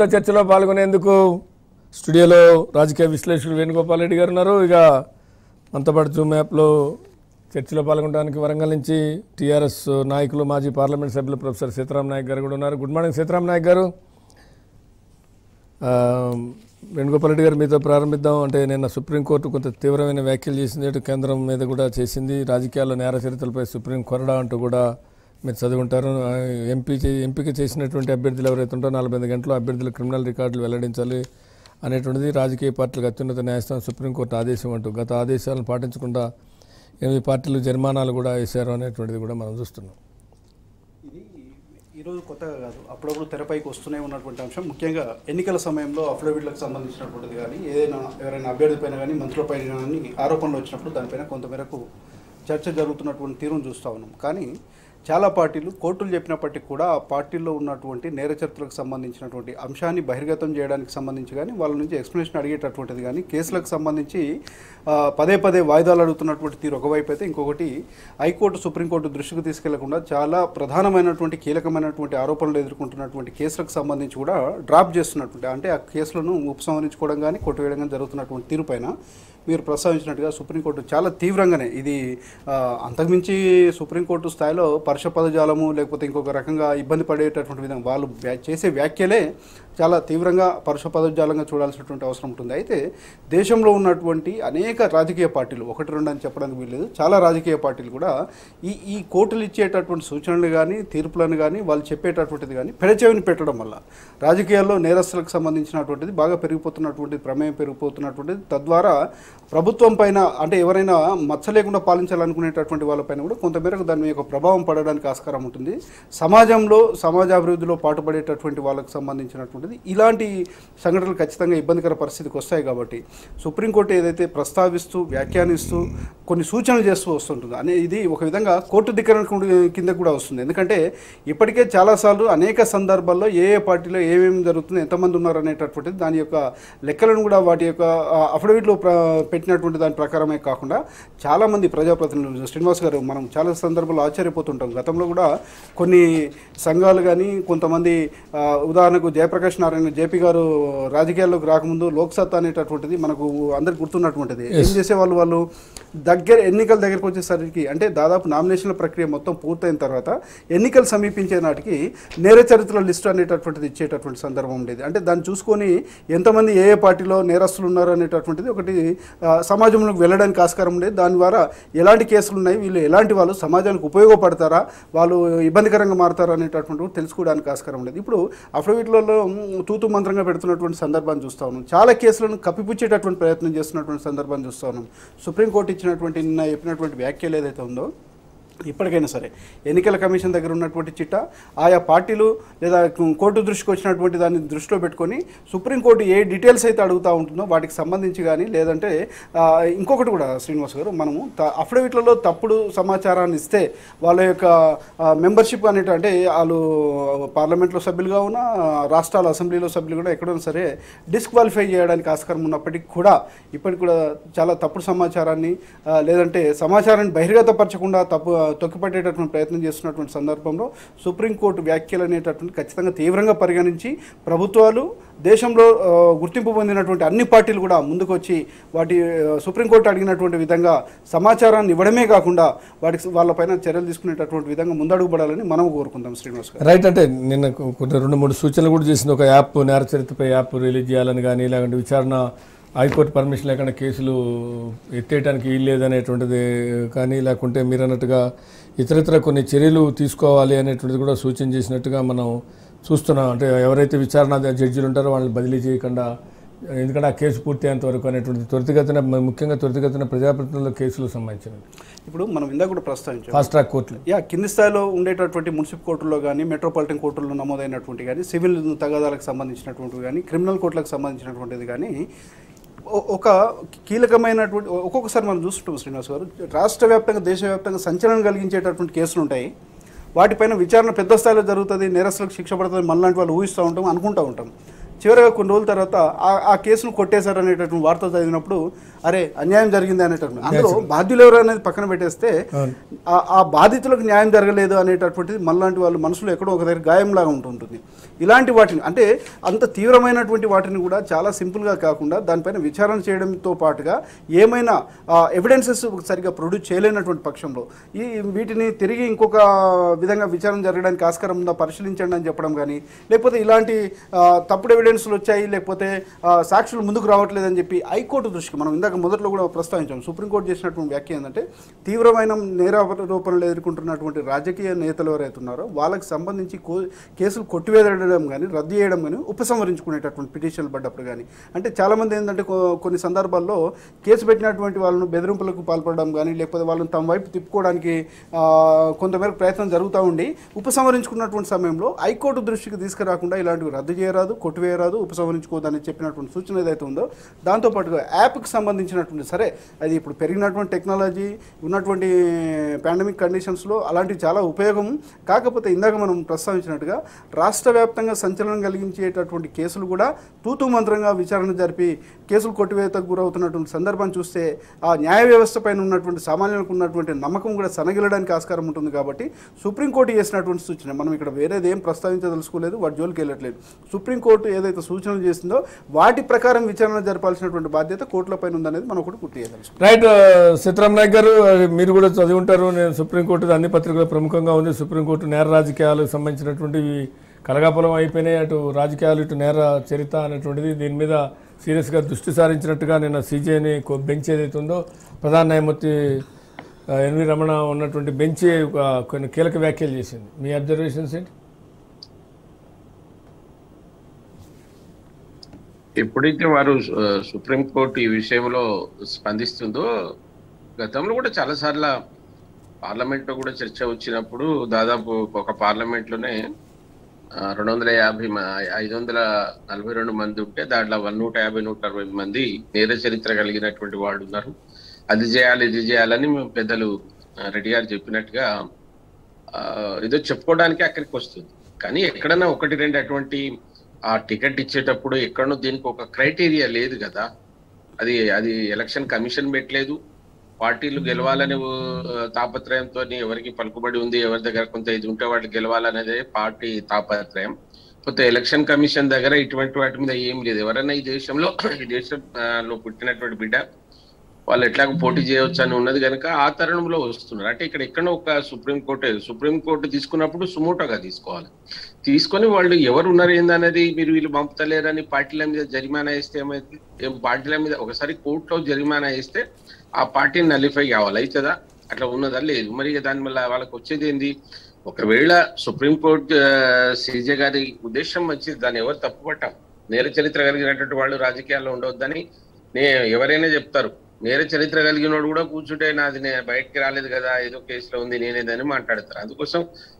ప్రస్తుత చర్చలో పాల్గొనేందుకు స్టూడియోలో రాజకీయ విశ్లేషకుడు వేణుగోపాల్ రెడ్డి గారు ఉన్నారు. ఇక మనతో పాటు జూమ్ యాప్లో చర్చలో పాల్గొనడానికి వరంగల్ నుంచి టీఆర్ఎస్ నాయకులు మాజీ పార్లమెంట్ సభ్యులు ప్రొఫెసర్ సీతారామ నాయక్ గారు కూడా ఉన్నారు. గుడ్ మార్నింగ్ సీతారామ నాయక్ గారు. వేణుగోపాల్ రెడ్డి గారు, మీతో ప్రారంభిద్దాం. అంటే నిన్న సుప్రీంకోర్టు కొంత తీవ్రమైన వ్యాఖ్యలు చేసింది, కేంద్రం మీద కూడా చేసింది. రాజకీయాల్లో నేర చరిత్రలపై సుప్రీం కొరడా అంటూ కూడా మీరు చదువుకుంటారు. ఎంపిక చేసినటువంటి అభ్యర్థులు ఎవరైతే ఉంటారో 45 గంటలు అభ్యర్థుల క్రిమినల్ రికార్డులు వెల్లడించాలి అనేటువంటిది రాజకీయ పార్టీలకు అత్యున్నత న్యాయస్థానం సుప్రీంకోర్టు ఆదేశం అంటూ గత ఆదేశాలను పాటించకుండా 8 పార్టీలు జరిమానాలు కూడా వేశారు అనేటువంటిది కూడా మనం చూస్తున్నాం. ఇది ఈరోజు కొత్తగా కాదు, అప్పుడప్పుడు తెరపైకి వస్తూనే ఉన్నటువంటి అంశం. ముఖ్యంగా ఎన్నికల సమయంలో అఫిడవిట్లకు సంబంధించినటువంటిది కానీ ఏదైనా ఎవరైనా అభ్యర్థిపైన కానీ మంత్రులపైన కానీ ఆరోపణలు వచ్చినప్పుడు దానిపైన కొంతమేరకు చర్చ జరుగుతున్నటువంటి తీరును చూస్తూ ఉన్నాం. కానీ చాలా పార్టీలు కోర్టులు చెప్పినప్పటికీ కూడా ఆ పార్టీల్లో ఉన్నటువంటి నేర చరిత్రకు సంబంధించినటువంటి అంశాన్ని బహిర్గతం చేయడానికి సంబంధించి కానీ వాళ్ళ నుంచి ఎక్స్ప్లెనేషన్ అడిగేటటువంటిది కానీ కేసులకు సంబంధించి పదే వాయిదాలు అడుగుతున్నటువంటి తీరు ఒకవైపు అయితే, ఇంకొకటి హైకోర్టు సుప్రీంకోర్టు దృష్టికి తీసుకెళ్లకుండా చాలా ప్రధానమైనటువంటి కీలకమైనటువంటి ఆరోపణలు ఎదుర్కొంటున్నటువంటి కేసులకు సంబంధించి కూడా డ్రాప్ చేస్తున్నటువంటి, అంటే ఆ కేసులను ఉపసంహరించుకోవడం కానీ కొట్టువేయడం కానీ జరుగుతున్నటువంటి తీరుపైన మీరు ప్రస్తావించినట్టుగా సుప్రీంకోర్టు చాలా తీవ్రంగానే, ఇది అంతకుమించి సుప్రీంకోర్టు స్థాయిలో పర్షపదజాలము లేకపోతే ఇంకొక రకంగా ఇబ్బంది పడేటటువంటి విధంగా వాళ్ళు చేసే వ్యాఖ్యలే చాలా తీవ్రంగా పర్షపదజాలంగా చూడాల్సినటువంటి అవసరం ఉంటుంది. అయితే దేశంలో ఉన్నటువంటి అనేక రాజకీయ పార్టీలు, 1-2 అని చెప్పడానికి వీల్లేదు, చాలా రాజకీయ పార్టీలు కూడా ఈ కోర్టులు ఇచ్చేటటువంటి సూచనలు కానీ తీర్పులను కానీ వాళ్ళు చెప్పేటటువంటిది కానీ పెడచెవిని పెట్టడం వల్ల రాజకీయాల్లో నేరస్తులకు సంబంధించినటువంటిది బాగా పెరిగిపోతున్నటువంటి ప్రమేయం పెరిగిపోతున్నటువంటిది, తద్వారా ప్రభుత్వం పైన, అంటే ఎవరైనా మచ్చ లేకుండా పాలించాలనుకునేటటువంటి వాళ్ళపైన కూడా కొంతమేరకు దాని యొక్క ప్రభావం పడడానికి ఆస్కారం ఉంటుంది. సమాజంలో సమాజాభివృద్ధిలో పాటుపడేటటువంటి వాళ్ళకు సంబంధించినటువంటిది ఇలాంటి సంఘటనలు ఖచ్చితంగా ఇబ్బందికర పరిస్థితికి వస్తాయి. కాబట్టి సుప్రీంకోర్టు ఏదైతే ప్రస్తావిస్తూ వ్యాఖ్యానిస్తూ కొన్ని సూచనలు చేస్తూ వస్తుంటుందో అనే, ఇది ఒక విధంగా కోర్టు ధిక్కరణ కింద కూడా వస్తుంది. ఎందుకంటే ఇప్పటికే చాలాసార్లు అనేక సందర్భాల్లో ఏ పార్టీలో ఏమేమి జరుగుతుంది, ఎంతమంది ఉన్నారనేటటువంటిది దాని యొక్క లెక్కలను కూడా వాటి యొక్క అఫిడవిట్లో పెట్టినటువంటి దాని ప్రకారమే కాకుండా చాలామంది ప్రజాప్రతినిధులు, శ్రీనివాస్ గారు, మనం చాలా సందర్భాల్లో ఆశ్చర్యపోతుంటాం. గతంలో కూడా కొన్ని సంఘాలు కానీ కొంతమంది, ఉదాహరణకు జయప్రకాష్ నారాయణ జేపీ గారు రాజకీయాల్లోకి రాకముందు లోక్సత్తా అనేటటువంటిది మనకు అందరికి గుర్తున్నటువంటిది. ఏం చేసేవాళ్ళు, వాళ్ళు దగ్గర ఎన్నికల దగ్గరకు వచ్చేసరికి, అంటే దాదాపు నామినేషన్ల ప్రక్రియ మొత్తం పూర్తయిన తర్వాత ఎన్నికలు సమీపించే నాటికి నేర చరిత్ర లిస్టు అనేటటువంటిది ఇచ్చేటటువంటి సందర్భం ఉండేది. అంటే దాన్ని చూసుకొని ఎంతమంది ఏ పార్టీలో నేరస్తులు ఉన్నారు అనేటటువంటిది ఒకటి సమాజంలోకి వెళ్ళడానికి ఆస్కారం ఉండేది. దాని ద్వారా ఎలాంటి కేసులు ఉన్నాయి, వీళ్ళు ఎలాంటి వాళ్ళు సమాజానికి ఉపయోగపడతారా, వాళ్ళు ఇబ్బందికరంగా మారుతారా అనేటటువంటి తెలుసుకోవడానికి ఆస్కారం ఉండేది. ఇప్పుడు అఫిడవిట్లలో తూతు మంత్రంగా పెడుతున్నటువంటి సందర్భాన్ని చూస్తూ ఉన్నాం. చాలా కేసులను కప్పిపుచ్చేటటువంటి ప్రయత్నం చేస్తున్నటువంటి సందర్భాన్ని చూస్తూ ఉన్నాం. సుప్రీంకోర్టు ఇచ్చినటువంటి నిన్న చెప్పినటువంటి వ్యాఖ్యలు ఏదైతే ఉందో, ఇప్పటికైనా సరే ఎన్నికల కమిషన్ దగ్గర ఉన్నటువంటి చిట్టా ఆయా పార్టీలు లేదా కోర్టు దృష్టికి వచ్చినటువంటి దాన్ని దృష్టిలో పెట్టుకొని సుప్రీంకోర్టు ఏ డీటెయిల్స్ అయితే అడుగుతూ ఉంటుందో వాటికి సంబంధించి కానీ, లేదంటే ఇంకొకటి కూడా శ్రీనివాస్ గారు, మనము అఫిడవిట్లలో తప్పుడు సమాచారాన్ని ఇస్తే వాళ్ళ యొక్క మెంబర్షిప్ అనేట, అంటే వాళ్ళు పార్లమెంట్లో సభ్యులుగా ఉన్న రాష్ట్రాల అసెంబ్లీలో సభ్యులు కూడా ఎక్కడైనా సరే డిస్క్వాలిఫై చేయడానికి ఆస్కారం ఉన్నప్పటికీ కూడా ఇప్పటికి కూడా చాలా తప్పుడు సమాచారాన్ని, లేదంటే సమాచారాన్ని బహిర్గతపరచకుండా తొక్కిపట్టేటటువంటి ప్రయత్నం చేస్తున్నటువంటి సందర్భంలో సుప్రీంకోర్టు వ్యాఖ్యలు అనేటటువంటి ఖచ్చితంగా తీవ్రంగా పరిగణించి ప్రభుత్వాలు, దేశంలో గుర్తింపు పొందినటువంటి అన్ని పార్టీలు కూడా ముందుకు వచ్చి వాటి సుప్రీంకోర్టు అడిగినటువంటి విధంగా సమాచారాన్ని ఇవ్వడమే కాకుండా వాళ్ళపైన చర్యలు తీసుకునేటటువంటి విధంగా ముందడుగుపడాలని మనం కోరుకుందాం. శ్రీనివాస్ గారు రైట్. అంటే నిన్న 2-3 సూచనలు కూడా చేసింది. ఒక యాప్, నేర చరిత్రపై యాప్ రిలీజ్ చేయాలని కానీ, లేకుంటే విచారణ హైకోర్టు పర్మిషన్ లేకుండా కేసులు ఎత్తేయడానికి వీల్లేదనేటువంటిది కానీ, లేకుంటే మీరు అన్నట్టుగా ఇతరత్ర కొన్ని చర్యలు తీసుకోవాలి అనేటువంటిది కూడా సూచన చేసినట్టుగా మనం చూస్తున్నాం. అంటే ఎవరైతే విచారణ జడ్జీలు ఉంటారో వాళ్ళని బదిలీ చేయకుండా, ఎందుకంటే ఆ కేసు పూర్తి అయ్యేంత వరకు అనేటువంటిది, త్వరితగతిన, ముఖ్యంగా త్వరితగతిన ప్రజాప్రతినిధుల కేసులకు సంబంధించినవి. ఇప్పుడు మనం ఇందాక కూడా ప్రస్తావించాం, ఫాస్ట్ ట్రాక్ కోర్టులు, కింది స్థాయిలో ఉండేటటువంటి మున్సిపల్ కోర్టుల్లో కానీ, మెట్రోపాలిటన్ కోర్టుల్లో నమోదైనటువంటి కానీ, సివిల్ తగాదాలకు సంబంధించినటువంటివి కానీ, క్రిమినల్ కోర్టులకు సంబంధించినటువంటిది కానీ, ఒక కీలకమైనటువంటి ఒక్కొక్కసారి మనం చూస్తుంటాం శ్రీనివాస్ గారు, రాష్ట్ర వ్యాప్తంగా దేశవ్యాప్తంగా సంచలనం కలిగించేటటువంటి కేసులు ఉంటాయి. వాటిపైన విచారణ పెద్ద స్థాయిలో జరుగుతుంది, నేరస్తులకు శిక్ష పడుతుంది, మనలాంటి వాళ్ళు ఊహిస్తూ ఉంటాం, అనుకుంటూ ఉంటాం. చివరిగా కొన్ని రోజుల తర్వాత ఆ కేసును కొట్టేశారు అనేటటువంటి వార్త చదివినప్పుడు అరే అన్యాయం జరిగింది అనేటటువంటి, అందులో బాధ్యులు ఎవరు అనేది పక్కన పెట్టేస్తే ఆ బాధితులకు న్యాయం జరగలేదు అనేటటువంటిది మనలాంటి వాళ్ళు మనసులో ఎక్కడో ఒక దగ్గర గాయంలాగా ఉంటుంటుంది. ఇలాంటి వాటిని అంటే అంత తీవ్రమైనటువంటి వాటిని కూడా చాలా సింపుల్ గా కాకుండా దానిపైన విచారణ చేయడంతో పాటుగా ఏమైనా ఎవిడెన్సెస్ సరిగా ప్రొడ్యూస్ చేయలేనటువంటి పక్షంలో ఈ వీటిని తిరిగి ఇంకొక విధంగా విచారణ జరగడానికి ఆస్కారం ఉందా పరిశీలించండి అని చెప్పడం గాని లేకపోతే ఇలాంటి తప్పుడు ఎవిడెన్స్లు వచ్చాయి లేకపోతే సాక్షులు ముందుకు రావట్లేదు అని చెప్పి హైకోర్టు దృష్టికి మనం ఇందాక మొదట్లో కూడా ప్రస్తావించాం సుప్రీంకోర్టు చేసినటువంటి వ్యాఖ్య ఏంటంటే తీవ్రమైన నేరారోపణలు ఎదుర్కొంటున్నటువంటి రాజకీయ నేతలు ఎవరైతే ఉన్నారో వాళ్ళకి సంబంధించి కేసులు కొట్టివేయడం కానీ రద్దు చేయడం కానీ ఉపసంహరించుకునేటటువంటి పిటిషన్లు పడ్డప్పుడు కానీ అంటే చాలామంది ఏంటంటే కొన్ని సందర్భాల్లో కేసు పెట్టినటువంటి వాళ్ళను బెదిరింపులకు పాల్పడడం కానీ లేకపోతే వాళ్ళని తమ వైపు తిప్పుకోవడానికి కొంతమేరకు ప్రయత్నం జరుగుతూ ఉండి ఉపసంహరించుకున్నటువంటి సమయంలో హైకోర్టు దృష్టికి తీసుకురాకుండా ఇలాంటివి రద్దు చేయరాదు కొట్టివేయరాదు ఉపసంహరించుకోదని చెప్పినటువంటి సూచన ఏదైతే ఉందో దాంతోపాటుగా యాప్కి సంబంధించినటువంటి సరే అది ఇప్పుడు పెరిగినటువంటి టెక్నాలజీ ఉన్నటువంటి పాండమిక్ కండిషన్స్లో అలాంటివి చాలా ఉపయోగం కాకపోతే ఇందాక మనం ప్రస్తావించినట్టుగా రాష్ట్ర వ్యాప్తంగా సంచలనం కలిగించేటటువంటి కేసులు కూడా తూతూ మంత్రంగా విచారణ జరిపి కేసులు కొట్టివేతకు గురవుతున్నటువంటి సందర్భాన్ని చూస్తే ఆ న్యాయ వ్యవస్థ పైన ఉన్నటువంటి సామాన్యులకు ఉన్నటువంటి నమ్మకం కూడా సనగిలడానికి ఆస్కారం ఉంటుంది కాబట్టి సుప్రీంకోర్టు చేసినటువంటి సూచన మనం ఇక్కడ వేరేదేం ప్రస్తావించదలుచుకోలేదు వాటి జోలికి వెళ్ళట్లేదు సుప్రీంకోర్టు ఏదైతే సూచనలు చేసిందో వాటి ప్రకారం విచారణ జరపాల్సినటువంటి బాధ్యత కోర్టుల పైన ఉందనేది మనం కూడా గుర్తు చేయదలుచు. రైట్ సీతారామ నాయక్ గారు మీరు కూడా చదివి ఉంటారు నేను సుప్రీంకోర్టు అన్ని పత్రికలు ప్రముఖంగా ఉంది సుప్రీంకోర్టు నేర రాజకీయాలకు సంబంధించినటువంటి కలగాపలం అయిపోయినాయి అటు రాజకీయాలు ఇటు నేర చరిత్ర అనేటువంటిది దీని మీద సీరియస్గా దృష్టి సారించినట్టుగా నిన్న సీజేని బెంచ్ ఏదైతుందో ప్రధాన న్యాయమూర్తి ఎన్వి రమణ ఉన్నటువంటి బెంచ్ కొన్ని కీలక వ్యాఖ్యలు చేసింది మీ అబ్జర్వేషన్స్ ఏంటి? ఎప్పుడైతే వారు సుప్రీంకోర్టు ఈ విషయంలో స్పందిస్తుందో గతంలో కూడా చాలాసార్లు పార్లమెంట్లో కూడా చర్చ వచ్చినప్పుడు దాదాపు ఒక పార్లమెంట్లోనే 250 542 మంది ఉంటే దాంట్లో 150 160 మంది నేర చరిత్ర కలిగినటువంటి వాళ్ళు ఉన్నారు అది చేయాలి ఇది చేయాలని మేము పెద్దలు రెడ్డి గారు చెప్పినట్టుగా ఏదో చెప్పుకోవడానికి అక్కడికి వస్తుంది కానీ ఎక్కడన్నా ఒకటి రెండు అటువంటి ఆ టికెట్ ఇచ్చేటప్పుడు ఎక్కడో దీనికి ఒక క్రైటీరియా లేదు కదా అది అది ఎలక్షన్ కమిషన్ పెట్టలేదు పార్టీలు గెలవాలనే తాపత్రయంతో ఎవరికి పలుకుబడి ఉంది ఎవరి దగ్గర కొంత ఇది ఉంటే వాళ్ళు గెలవాలనేదే పార్టీ తాపత్రయం పోతే ఎలక్షన్ కమిషన్ దగ్గర ఇటువంటి వాటి మీద ఏం లేదు ఎవరైనా ఈ దేశంలో పుట్టినటువంటి బిడ్డ వాళ్ళు ఎట్లాగో పోటీ చేయవచ్చు అని ఉన్నది కనుక ఆ తరుణంలో వస్తున్నారు అంటే ఇక్కడ ఎక్కడో ఒక సుప్రీంకోర్టు తీసుకున్నప్పుడు సుమోటోగా తీసుకోవాలి తీసుకొని వాళ్ళు ఎవరు ఉన్నారు ఏందనేది మీరు వీళ్ళు పంపుతలేరని పార్టీల మీద జరిమానా వేస్తే ఏమైతే పార్టీల మీద ఒకసారి కోర్టులో జరిమానా వేస్తే ఆ పార్టీని నలిఫై కావాలి అవుతుందా అట్లా ఉన్నదా లేదు మరి దాని వల్ల వాళ్ళకి వచ్చేది ఏంది ఒకవేళ సుప్రీంకోర్టు సీజే గారి ఉద్దేశం వచ్చి దాన్ని ఎవరు తప్పుపట్టాం నేర చరిత్ర కలిగినటువంటి వాళ్ళు రాజకీయాల్లో ఉండవద్దని ఎవరైనా చెప్తారు నేర చరిత్ర కలిగిన వాడు కూడా కూర్చుంటే నాది నేను బయటకి రాలేదు కదా ఏదో కేసులో ఉంది నేనేదని మాట్లాడతారు అందుకోసం